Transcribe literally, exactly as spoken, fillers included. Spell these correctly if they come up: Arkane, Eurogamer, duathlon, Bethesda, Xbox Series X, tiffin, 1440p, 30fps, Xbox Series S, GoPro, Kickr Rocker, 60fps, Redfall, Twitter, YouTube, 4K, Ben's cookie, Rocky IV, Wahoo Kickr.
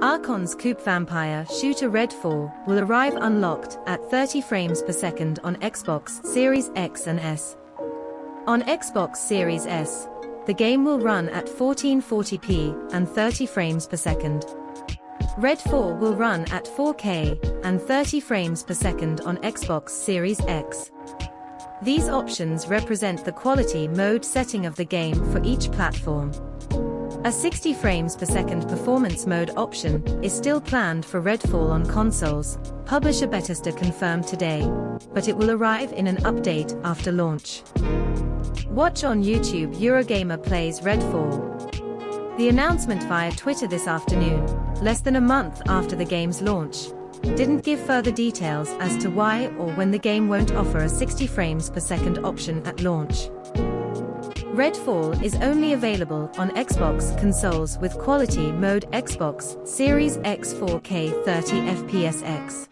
Arkane's Coop Vampire Shooter Redfall will arrive unlocked at thirty frames per second on Xbox Series X and S. On Xbox Series S, the game will run at fourteen forty p and thirty frames per second. Redfall will run at four K and thirty frames per second on Xbox Series X. These options represent the quality mode setting of the game for each platform. A sixty frames per second performance mode option is still planned for Redfall on consoles, publisher Bethesda confirmed today, but it will arrive in an update after launch. Watch on YouTube. Eurogamer plays Redfall. The announcement via Twitter this afternoon, less than a month after the game's launch, didn't give further details as to why or when the game won't offer a sixty frames per second option at launch. Redfall is only available on Xbox consoles with quality mode Xbox Series X four K thirty F P S X.